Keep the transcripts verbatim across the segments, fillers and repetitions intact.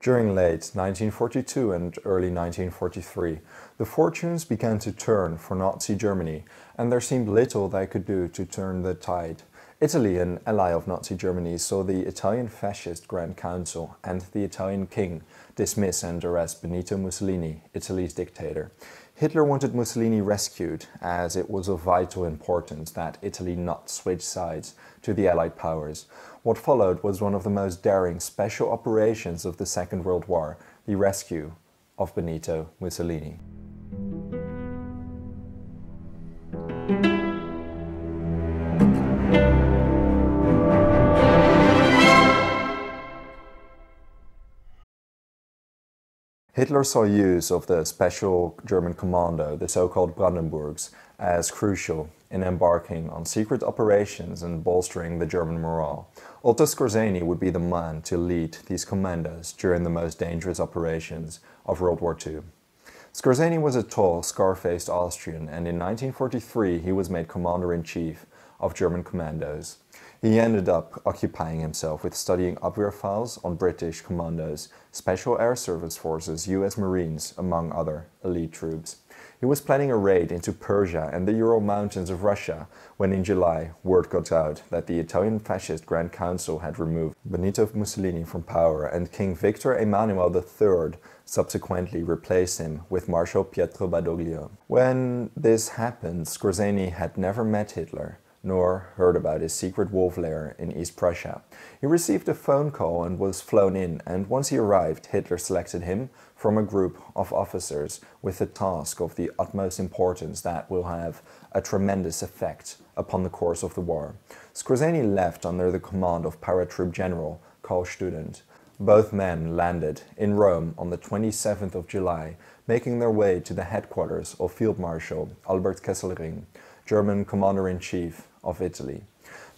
During late nineteen forty-two and early nineteen forty-three, the fortunes began to turn for Nazi Germany, and there seemed little they could do to turn the tide. Italy, an ally of Nazi Germany, saw the Italian Fascist Grand Council and the Italian King dismiss and arrest Benito Mussolini, Italy's dictator. Hitler wanted Mussolini rescued, as it was of vital importance that Italy not switch sides to the Allied powers. What followed was one of the most daring special operations of the Second World War, the rescue of Benito Mussolini. Hitler saw use of the special German commando, the so-called Brandenburgs, as crucial in embarking on secret operations and bolstering the German morale. Otto Skorzeny would be the man to lead these commandos during the most dangerous operations of World War Two. Skorzeny was a tall, scar-faced Austrian, and in nineteen forty-three he was made commander-in-chief of German commandos. He ended up occupying himself with studying Abwehr files on British commandos, Special Air Service Forces, U S Marines, among other elite troops. He was planning a raid into Persia and the Ural Mountains of Russia when in July word got out that the Italian Fascist Grand Council had removed Benito Mussolini from power, and King Victor Emmanuel the third subsequently replaced him with Marshal Pietro Badoglio. When this happened, Skorzeny had never met Hitler, nor heard about his secret Wolf's Lair in East Prussia. He received a phone call and was flown in, and once he arrived, Hitler selected him from a group of officers with the task of the utmost importance that will have a tremendous effect upon the course of the war. Skorzeny left under the command of paratroop general Karl Student. Both men landed in Rome on the twenty-seventh of July, making their way to the headquarters of Field Marshal Albert Kesselring, German commander-in-chief of Italy.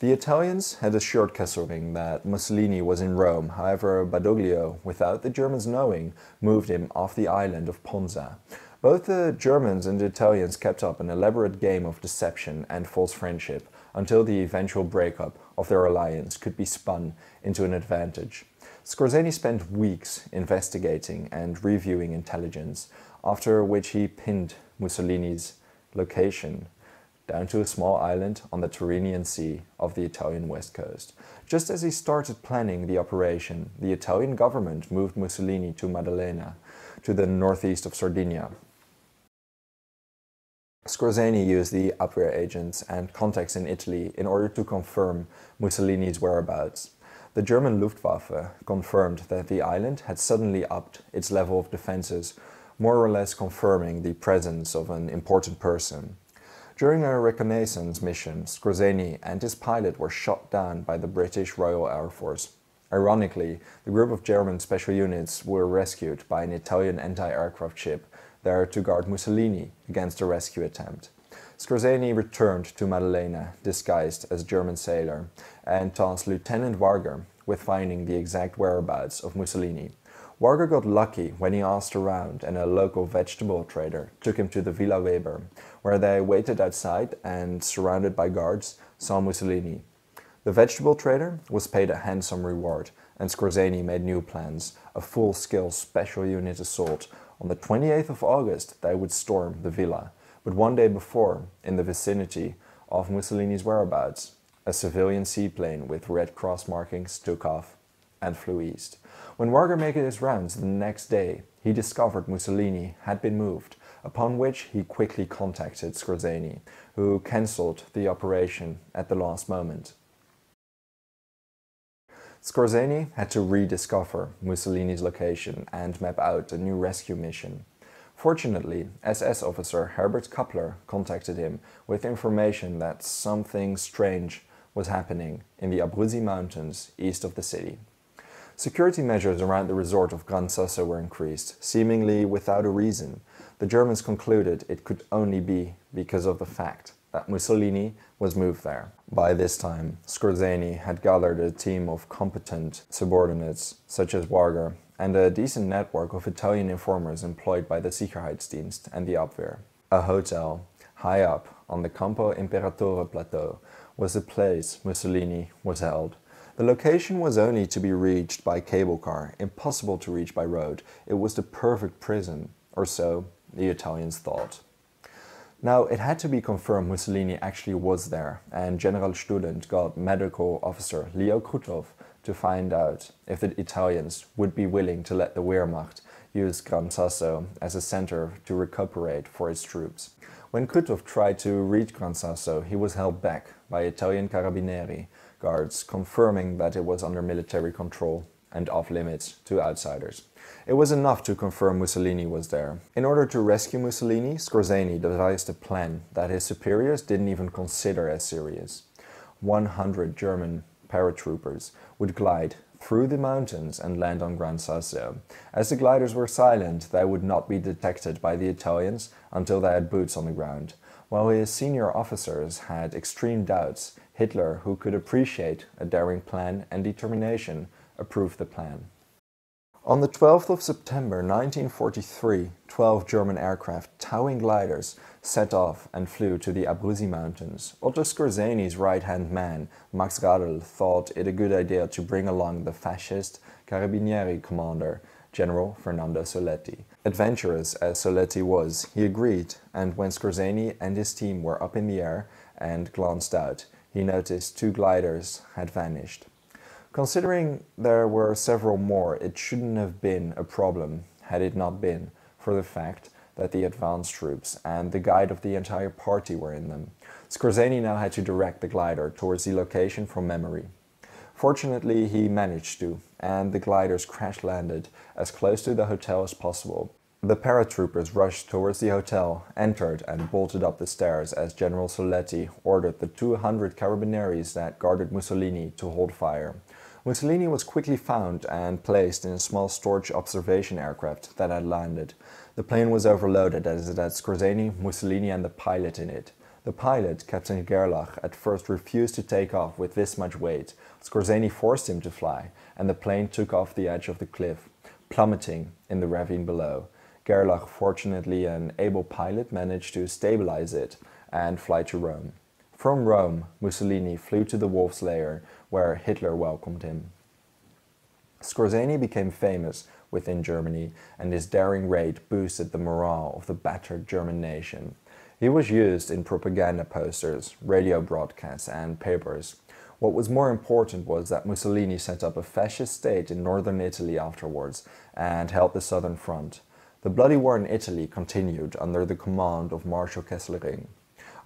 The Italians had assured Kesselring that Mussolini was in Rome. However, Badoglio, without the Germans knowing, moved him off the island of Ponza. Both the Germans and the Italians kept up an elaborate game of deception and false friendship until the eventual breakup of their alliance could be spun into an advantage. Skorzeny spent weeks investigating and reviewing intelligence, after which he pinned Mussolini's location down to a small island on the Tyrrhenian Sea of the Italian west coast. Just as he started planning the operation, the Italian government moved Mussolini to Maddalena, to the northeast of Sardinia. Skorzeny used the Abwehr agents and contacts in Italy in order to confirm Mussolini's whereabouts. The German Luftwaffe confirmed that the island had suddenly upped its level of defenses, more or less confirming the presence of an important person. During a reconnaissance mission, Skorzeny and his pilot were shot down by the British Royal Air Force. Ironically, the group of German special units were rescued by an Italian anti-aircraft ship there to guard Mussolini against a rescue attempt. Skorzeny returned to Maddalena disguised as a German sailor and tasked Lieutenant Wagner with finding the exact whereabouts of Mussolini. Wagner got lucky when he asked around, and a local vegetable trader took him to the Villa Weber, where they waited outside and, surrounded by guards, saw Mussolini. The vegetable trader was paid a handsome reward, and Skorzeny made new plans, a full-scale special unit assault. On the twenty-eighth of August, they would storm the villa, but one day before, in the vicinity of Mussolini's whereabouts, a civilian seaplane with Red Cross markings took off and flew east. When Wagner made his rounds the next day, he discovered Mussolini had been moved, upon which he quickly contacted Skorzeny, who cancelled the operation at the last moment. Skorzeny had to rediscover Mussolini's location and map out a new rescue mission. Fortunately, S S officer Herbert Kappler contacted him with information that something strange was happening in the Abruzzi Mountains east of the city. Security measures around the resort of Gran Sasso were increased, seemingly without a reason. The Germans concluded it could only be because of the fact that Mussolini was moved there. By this time, Skorzeny had gathered a team of competent subordinates, such as Wagner, and a decent network of Italian informers employed by the Sicherheitsdienst and the Abwehr. A hotel, high up on the Campo Imperatore plateau, was the place Mussolini was held. The location was only to be reached by cable car, impossible to reach by road. It was the perfect prison, or so the Italians thought. Now, it had to be confirmed Mussolini actually was there, and General Student got medical officer Leo Kutov to find out if the Italians would be willing to let the Wehrmacht use Gran Sasso as a center to recuperate for its troops. When Kutov tried to reach Gran Sasso, he was held back by Italian Carabinieri guards, confirming that it was under military control and off-limits to outsiders. It was enough to confirm Mussolini was there. In order to rescue Mussolini, Skorzeny devised a plan that his superiors didn't even consider as serious. one hundred German paratroopers would glide through the mountains and land on Gran Sasso. As the gliders were silent, they would not be detected by the Italians until they had boots on the ground. While his senior officers had extreme doubts, Hitler, who could appreciate a daring plan and determination, approved the plan. On the twelfth of September nineteen forty-three, twelve German aircraft towing gliders set off and flew to the Abruzzi Mountains. Otto Skorzeny's right-hand man, Max Radl, thought it a good idea to bring along the fascist Carabinieri commander, General Fernando Soletti. Adventurous as Soletti was, he agreed, and when Skorzeny and his team were up in the air and glanced out, he noticed two gliders had vanished. Considering there were several more, it shouldn't have been a problem had it not been for the fact that the advance troops and the guide of the entire party were in them. Skorzeny now had to direct the glider towards the location from memory. Fortunately, he managed to, and the gliders crash-landed as close to the hotel as possible. The paratroopers rushed towards the hotel, entered and bolted up the stairs as General Soletti ordered the two hundred carabineries that guarded Mussolini to hold fire. Mussolini was quickly found and placed in a small Storch observation aircraft that had landed. The plane was overloaded as it had Skorzeny, Mussolini and the pilot in it. The pilot, Captain Gerlach, at first refused to take off with this much weight. Skorzeny forced him to fly, and the plane took off the edge of the cliff, plummeting in the ravine below. Gerlach, fortunately an able pilot, managed to stabilize it and fly to Rome. From Rome, Mussolini flew to the Wolf's Lair, where Hitler welcomed him. Skorzeny became famous within Germany, and his daring raid boosted the morale of the battered German nation. He was used in propaganda posters, radio broadcasts and papers. What was more important was that Mussolini set up a fascist state in northern Italy afterwards and held the southern front. The bloody war in Italy continued under the command of Marshal Kesselring.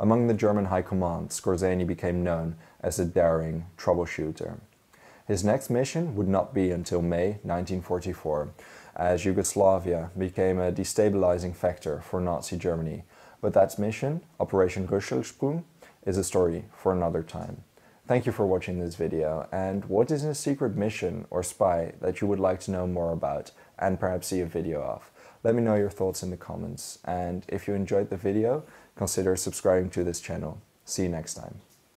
Among the German high command, Skorzeny became known as a daring troubleshooter. His next mission would not be until May nineteen forty-four, as Yugoslavia became a destabilizing factor for Nazi Germany. But that mission, Operation Rösselsprung, is a story for another time. Thank you for watching this video, and what is a secret mission or spy that you would like to know more about and perhaps see a video of? Let me know your thoughts in the comments, and if you enjoyed the video, consider subscribing to this channel. See you next time.